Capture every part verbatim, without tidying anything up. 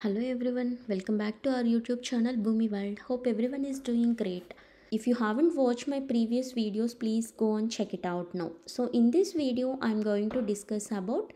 Hello everyone, welcome back to our YouTube channel Boomi World. Hope everyone is doing great. If you haven't watched my previous videos, please go and check it out now. So in this video, I'm going to discuss about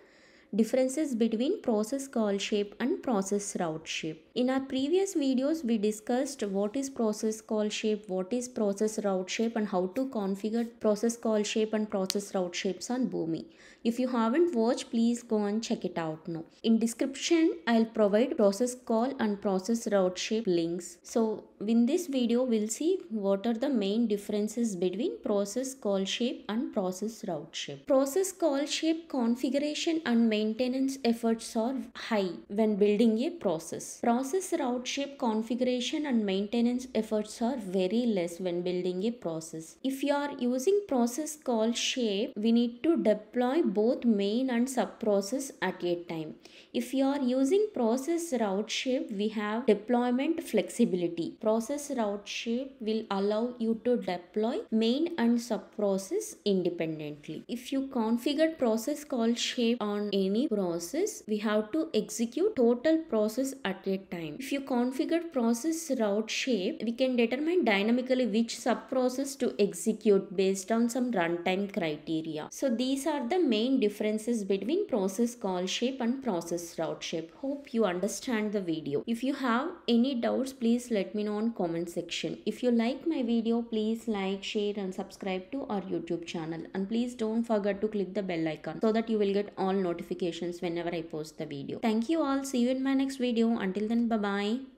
differences between process call shape and process route shape. In our previous videos, we discussed what is process call shape, what is process route shape, and how to configure process call shape and process route shapes on Boomi. If you haven't watched, please go and check it out now. In description, I'll provide process call and process route shape links. So in this video, we'll see what are the main differences between process call shape and process route shape. Process call shape configuration and maintenance efforts are high when building a process. Process route shape configuration and maintenance efforts are very less when building a process. If you are using process call shape, we need to deploy both main and sub process at a time. If you are using process route shape, we have deployment flexibility. Process route shape will allow you to deploy main and sub process independently. If you configure process call shape on any process, we have to execute total process at a time. If you configure process route shape, we can determine dynamically which sub process to execute based on some runtime criteria. So these are the main differences between process call shape and process route shape. Hope you understand the video. If you have any doubts, please let me know on comment section. If you like my video, please like, share and subscribe to our YouTube channel, and please don't forget to click the bell icon so that you will get all notifications whenever I post the video. Thank you all. See you in my next video. Until then, bye bye.